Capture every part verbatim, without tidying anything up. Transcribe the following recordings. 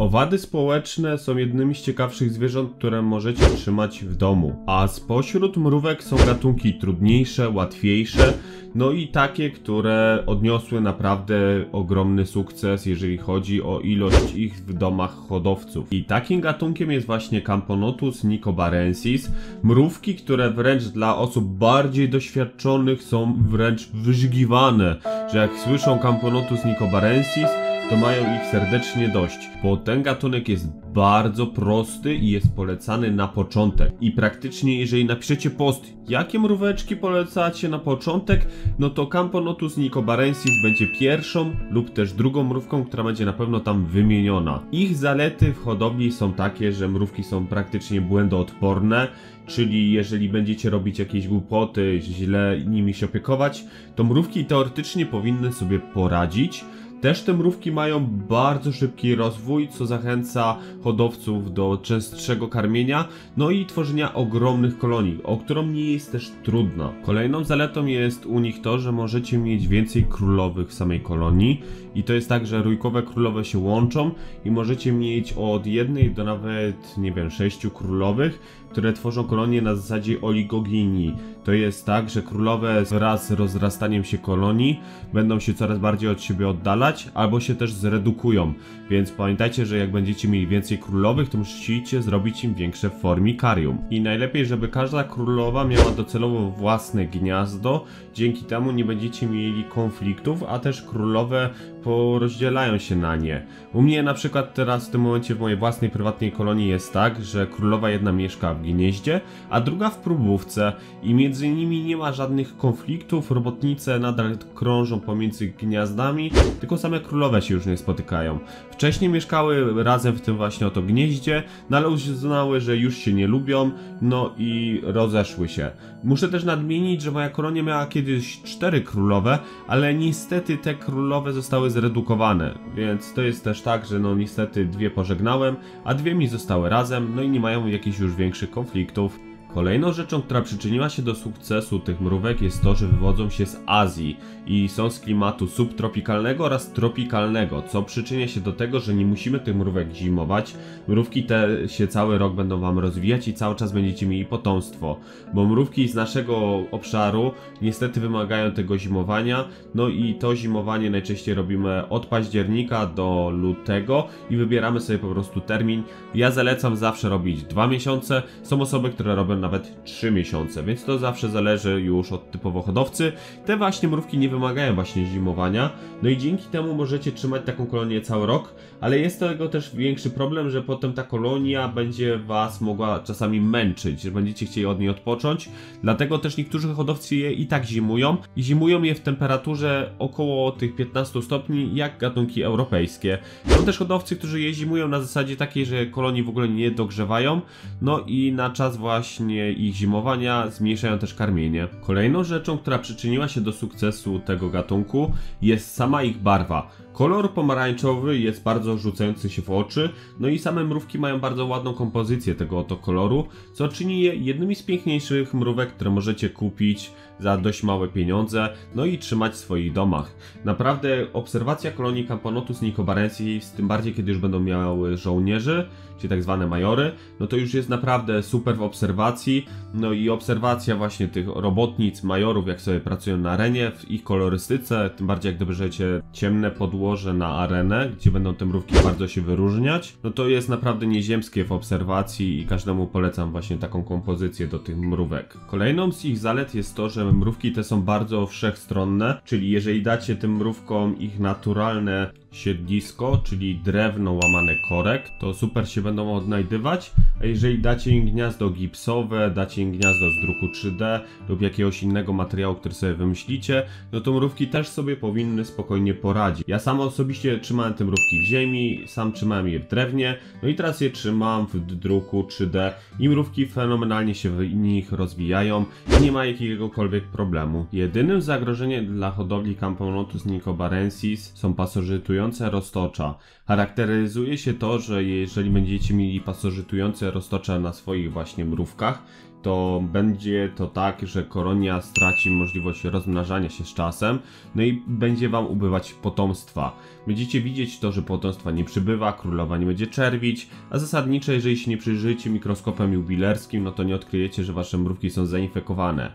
Owady społeczne są jednymi z ciekawszych zwierząt, które możecie trzymać w domu, a spośród mrówek są gatunki trudniejsze, łatwiejsze, no i takie, które odniosły naprawdę ogromny sukces, jeżeli chodzi o ilość ich w domach hodowców. I takim gatunkiem jest właśnie Camponotus nicobarensis, mrówki, które wręcz dla osób bardziej doświadczonych są wręcz wyżgiwane, że jak słyszą Camponotus nicobarensis, to mają ich serdecznie dość, bo ten gatunek jest bardzo prosty i jest polecany na początek. I praktycznie jeżeli napiszecie post, jakie mróweczki polecacie na początek, no to Camponotus nicobarensis będzie pierwszą lub też drugą mrówką, która będzie na pewno tam wymieniona. Ich zalety w hodowli są takie, że mrówki są praktycznie błędoodporne, czyli jeżeli będziecie robić jakieś głupoty, źle nimi się opiekować, to mrówki teoretycznie powinny sobie poradzić. Też te mrówki mają bardzo szybki rozwój, co zachęca hodowców do częstszego karmienia, no i tworzenia ogromnych kolonii, o którą nie jest też trudno. Kolejną zaletą jest u nich to, że możecie mieć więcej królowych w samej kolonii i to jest tak, że rójkowe królowe się łączą i możecie mieć od jednej do nawet, nie wiem, sześciu królowych, które tworzą kolonie na zasadzie oligoginii. To jest tak, że królowe wraz z rozrastaniem się kolonii będą się coraz bardziej od siebie oddalać albo się też zredukują, więc pamiętajcie, że jak będziecie mieli więcej królowych, to musicie zrobić im większe formikarium. I najlepiej, żeby każda królowa miała docelowo własne gniazdo, dzięki temu nie będziecie mieli konfliktów, a też królowe porozdzielają się na nie. U mnie na przykład teraz w tym momencie w mojej własnej prywatnej kolonii jest tak, że królowa jedna mieszka w gnieździe, a druga w próbówce i między nimi nie ma żadnych konfliktów, robotnice nadal krążą pomiędzy gniazdami, tylko same królowe się już nie spotykają. Wcześniej mieszkały razem w tym właśnie oto gnieździe, no ale uznały, że już się nie lubią, no i rozeszły się. Muszę też nadmienić, że moja kolonia miała kiedyś cztery królowe, ale niestety te królowe zostały zredukowane, więc to jest też tak, że no niestety dwie pożegnałem, a dwie mi zostały razem, no i nie mają jakichś już większych konfliktów. Kolejną rzeczą, która przyczyniła się do sukcesu tych mrówek jest to, że wywodzą się z Azji i są z klimatu subtropikalnego oraz tropikalnego, co przyczynia się do tego, że nie musimy tych mrówek zimować. Mrówki te się cały rok będą wam rozwijać i cały czas będziecie mieli potomstwo, bo mrówki z naszego obszaru niestety wymagają tego zimowania, no i to zimowanie najczęściej robimy od października do lutego i wybieramy sobie po prostu termin. Ja zalecam zawsze robić dwa miesiące, są osoby, które robią nawet trzy miesiące, więc to zawsze zależy już od typowo hodowcy. Te właśnie mrówki nie wymagają właśnie zimowania, no i dzięki temu możecie trzymać taką kolonię cały rok, ale jest tego też większy problem, że potem ta kolonia będzie was mogła czasami męczyć, że będziecie chcieli od niej odpocząć, dlatego też niektórzy hodowcy je i tak zimują i zimują je w temperaturze około tych piętnastu stopni, jak gatunki europejskie. Są też hodowcy, którzy je zimują na zasadzie takiej, że kolonii w ogóle nie dogrzewają, no i na czas właśnie ich zimowania zmniejszają też karmienie. Kolejną rzeczą, która przyczyniła się do sukcesu tego gatunku jest sama ich barwa. Kolor pomarańczowy jest bardzo rzucający się w oczy, no i same mrówki mają bardzo ładną kompozycję tego oto koloru, co czyni je jednymi z piękniejszych mrówek, które możecie kupić za dość małe pieniądze, no i trzymać w swoich domach. Naprawdę obserwacja kolonii Camponotus nicobarensis, tym bardziej kiedy już będą miały żołnierzy, czyli tak zwane majory, no to już jest naprawdę super w obserwacji, no i obserwacja właśnie tych robotnic, majorów, jak sobie pracują na arenie, w ich kolorystyce, tym bardziej jak dobierzecie ciemne podłoże na arenę, gdzie będą te mrówki bardzo się wyróżniać, no to jest naprawdę nieziemskie w obserwacji i każdemu polecam właśnie taką kompozycję do tych mrówek. Kolejną z ich zalet jest to, że mrówki te są bardzo wszechstronne, czyli jeżeli dacie tym mrówkom ich naturalne siedlisko, czyli drewno łamane korek, to super się będą odnajdywać, a jeżeli dacie im gniazdo gipsowe, dacie im gniazdo z druku trzy D lub jakiegoś innego materiału, który sobie wymyślicie, no to mrówki też sobie powinny spokojnie poradzić. Ja sam osobiście trzymałem te mrówki w ziemi, sam trzymałem je w drewnie, no i teraz je trzymam w druku trzy D i mrówki fenomenalnie się w nich rozwijają i nie ma jakiegokolwiek problemu. Jedynym zagrożeniem dla hodowli Camponotus nicobarensis są pasożytujące pasożytujące roztocza. Charakteryzuje się to, że jeżeli będziecie mieli pasożytujące roztocza na swoich właśnie mrówkach, to będzie to tak, że koronia straci możliwość rozmnażania się z czasem, no i będzie wam ubywać potomstwa. Będziecie widzieć to, że potomstwa nie przybywa, królowa nie będzie czerwić, a zasadniczo jeżeli się nie przyjrzycie mikroskopem jubilerskim, no to nie odkryjecie, że wasze mrówki są zainfekowane.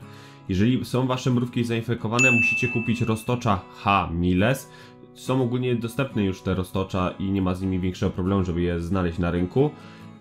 Jeżeli są wasze mrówki zainfekowane, musicie kupić roztocza H. Miles. Są ogólnie dostępne już te roztocza i nie ma z nimi większego problemu, żeby je znaleźć na rynku.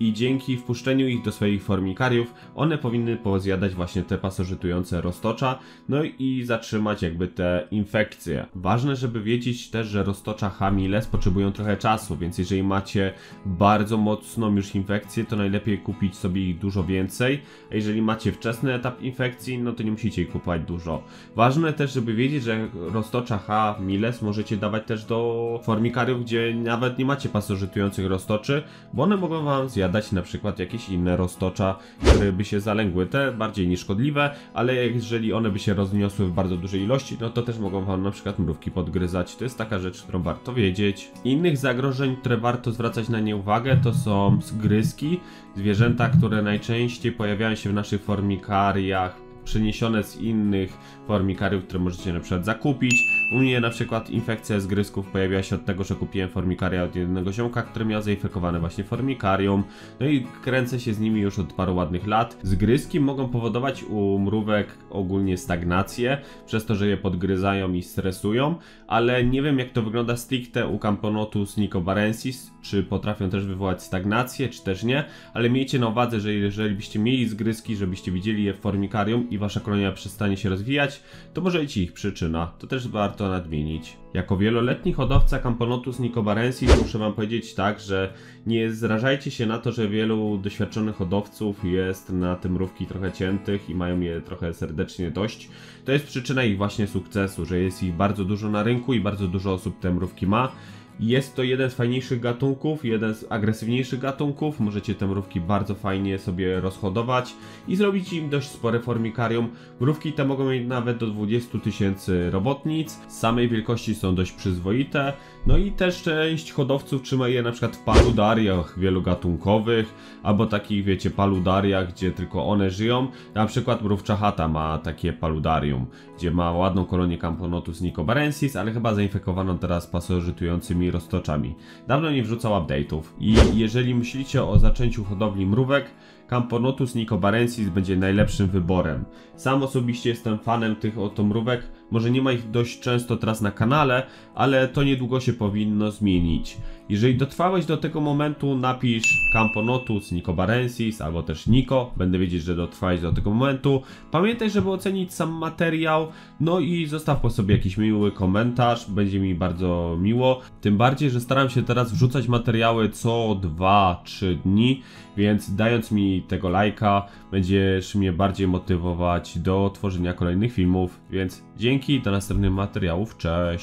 I dzięki wpuszczeniu ich do swoich formikariów, one powinny pozjadać właśnie te pasożytujące roztocza, no i zatrzymać jakby te infekcje. Ważne, żeby wiedzieć też, że roztocza H. Miles potrzebują trochę czasu, więc jeżeli macie bardzo mocną już infekcję, to najlepiej kupić sobie ich dużo więcej, a jeżeli macie wczesny etap infekcji, no to nie musicie ich kupować dużo. Ważne też, żeby wiedzieć, że roztocza H. Miles możecie dawać też do formikariów, gdzie nawet nie macie pasożytujących roztoczy, bo one mogą wam zjadać dać na przykład jakieś inne roztocza, które by się zalęgły, te bardziej nieszkodliwe, ale jeżeli one by się rozniosły w bardzo dużej ilości, no to też mogą wam na przykład mrówki podgryzać. To jest taka rzecz, którą warto wiedzieć. Innych zagrożeń, które warto zwracać na nie uwagę, to są zgryzki, zwierzęta, które najczęściej pojawiają się w naszych formikariach, przeniesione z innych formikariów, które możecie na przykład zakupić. U mnie na przykład infekcja zgryzków pojawiła się od tego, że kupiłem formikaria od jednego ziomka, który miał zainfekowane właśnie formikarium. No i kręcę się z nimi już od paru ładnych lat. Zgryzki mogą powodować u mrówek ogólnie stagnację, przez to, że je podgryzają i stresują, ale nie wiem jak to wygląda stricte u Camponotus nicobarensis, czy potrafią też wywołać stagnację, czy też nie, ale miejcie na uwadze, że jeżeli byście mieli zgryzki, żebyście widzieli je w formikarium i wasza kolonia przestanie się rozwijać, to może być ich przyczyna. To też warto nadmienić. Jako wieloletni hodowca Camponotus nicobarensis muszę wam powiedzieć tak, że nie zrażajcie się na to, że wielu doświadczonych hodowców jest na te mrówki trochę ciętych i mają je trochę serdecznie dość. To jest przyczyna ich właśnie sukcesu, że jest ich bardzo dużo na rynku i bardzo dużo osób te mrówki ma. Jest to jeden z fajniejszych gatunków, jeden z agresywniejszych gatunków. Możecie te mrówki bardzo fajnie sobie rozhodować i zrobić im dość spore formikarium. Mrówki te mogą mieć nawet do dwudziestu tysięcy robotnic. Z samej wielkości są dość przyzwoite. No i też część hodowców trzyma je na przykład w paludariach wielogatunkowych, albo takich wiecie paludariach, gdzie tylko one żyją. Na przykład mrówcza chata ma takie paludarium, gdzie ma ładną kolonię Camponotus nicobarensis, ale chyba zainfekowaną teraz pasożytującymi roztoczami. Dawno nie wrzucał update'ów. I jeżeli myślicie o zaczęciu hodowli mrówek, Camponotus nicobarensis będzie najlepszym wyborem. Sam osobiście jestem fanem tych oto mrówek. Może nie ma ich dość często teraz na kanale, ale to niedługo się powinno zmienić. Jeżeli dotrwałeś do tego momentu, napisz Camponotus nicobarensis albo też Nico. Będę wiedzieć, że dotrwałeś do tego momentu. Pamiętaj, żeby ocenić sam materiał. No i zostaw po sobie jakiś miły komentarz. Będzie mi bardzo miło. Tym bardziej, że staram się teraz wrzucać materiały co dwa trzy dni. Więc dając mi tego lajka, będziesz mnie bardziej motywować do tworzenia kolejnych filmów. Więc dzięki, do następnych materiałów, cześć!